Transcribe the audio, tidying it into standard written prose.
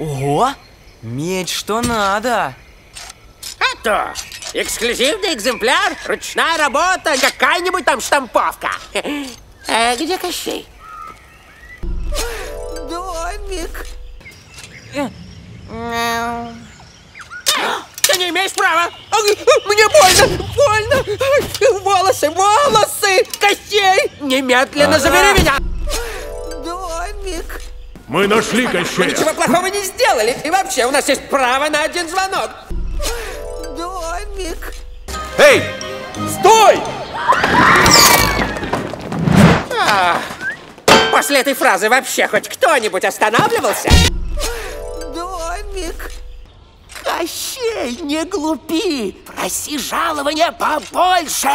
Ого! Меч что надо! А то! Эксклюзивный экземпляр, ручная работа, какая-нибудь там штамповка. А где Кощей? Домик. Ты не имеешь права! Мне больно! Больно! Волосы! Волосы! Кощей! Немедленно забери меня! Домик! Мы нашли Кощея! Мы ничего плохого не сделали! И вообще, у нас есть право на один звонок! Домик! Эй! Стой! После этой фразы вообще хоть кто-нибудь останавливался? Домик! Кощей, не глупи! Проси жалования побольше!